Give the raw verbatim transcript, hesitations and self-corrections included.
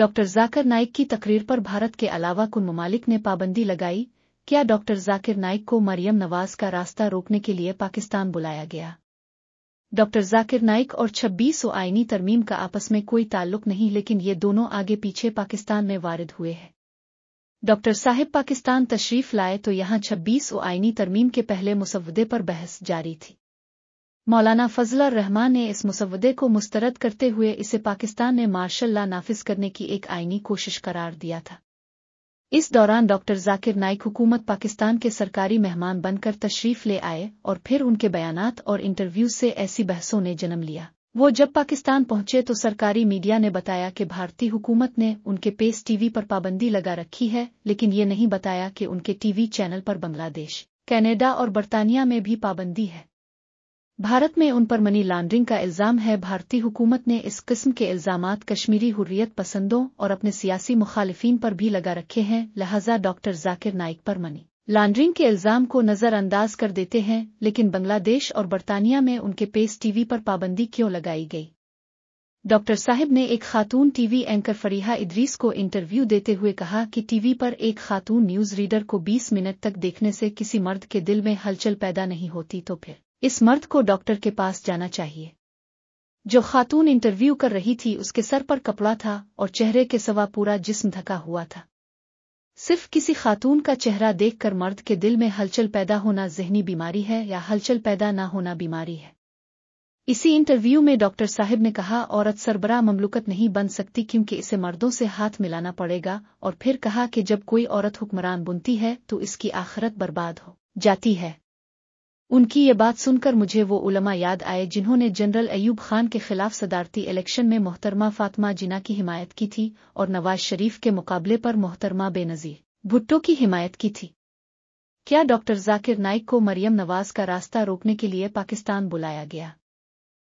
Doctor Zakir Naik की तकरीर पर भारत के अलावा कुन ममालिक ने पाबंदी लगाई। क्या डॉक्टर ज़ाकिर नाइक को मरियम नवाज का रास्ता रोकने के लिए पाकिस्तान बुलाया गया? डॉक्टर ज़ाकिर नाइक और छब्बीस आईनी तरमीम का आपस में कोई ताल्लुक नहीं, लेकिन ये दोनों आगे पीछे पाकिस्तान में वारिद हुए हैं। डॉक्टर साहब पाकिस्तान तशरीफ लाए तो यहाँ छब्बीस आईनी तरमीम के पहले मुसव्वदे पर बहस जारी थी। मौलाना फजल रहमान ने इस मुसव्वदे को मुस्तरद करते हुए इसे पाकिस्तान ने मार्शल ला नाफिज करने की एक आईनी कोशिश करार दिया था। इस दौरान डॉक्टर ज़ाकिर नाइक हुकूमत पाकिस्तान के सरकारी मेहमान बनकर तशरीफ ले आए और फिर उनके बयानात और इंटरव्यूज से ऐसी बहसों ने जन्म लिया। वो जब पाकिस्तान पहुंचे तो सरकारी मीडिया ने बताया कि भारतीय हुकूमत ने उनके पेस टीवी पर पाबंदी लगा रखी है, लेकिन ये नहीं बताया कि उनके टीवी चैनल पर बांग्लादेश, कनाडा और बरतानिया में भी पाबंदी है। भारत में उन पर मनी लॉन्ड्रिंग का इल्ज़ाम है। भारतीय हुकूमत ने इस किस्म के इल्ज़ामात कश्मीरी हुर्रियत पसंदों और अपने सियासी मुखालिफिन पर भी लगा रखे हैं, लिहाजा डॉक्टर ज़ाकिर नाइक पर मनी लॉन्ड्रिंग के इल्ज़ाम को नज़रअंदाज कर देते हैं। लेकिन बांग्लादेश और बरतानिया में उनके पेस टीवी पर पाबंदी क्यों लगाई गई? डॉक्टर साहब ने एक खातून टीवी एंकर फ़रीहा इदरीस को इंटरव्यू देते हुए कहा कि टीवी पर एक खातून न्यूज़ रीडर को बीस मिनट तक देखने से किसी मर्द के दिल में हलचल पैदा नहीं होती, तो फिर इस मर्द को डॉक्टर के पास जाना चाहिए। जो खातून इंटरव्यू कर रही थी उसके सर पर कपड़ा था और चेहरे के सवा पूरा जिस्म ढका हुआ था। सिर्फ किसी खातून का चेहरा देखकर मर्द के दिल में हलचल पैदा होना ज़हनी बीमारी है या हलचल पैदा ना होना बीमारी है? इसी इंटरव्यू में डॉक्टर साहब ने कहा औरत सरबरा ममलूकत नहीं बन सकती क्योंकि इसे मर्दों से हाथ मिलाना पड़ेगा, और फिर कहा कि जब कोई औरत हुक्मरान बनती है तो इसकी आखिरत बर्बाद हो जाती है। उनकी ये बात सुनकर मुझे वो उलमा याद आए जिन्होंने जनरल अयूब खान के खिलाफ सदारती इलेक्शन में मोहतरमा फ़ातमा जिना की हिमायत की थी और नवाज शरीफ के मुकाबले पर मोहतरमा बेनजीर भुट्टो की हिमायत की थी। क्या डॉक्टर ज़ाकिर नाइक को मरियम नवाज का रास्ता रोकने के लिए पाकिस्तान बुलाया गया?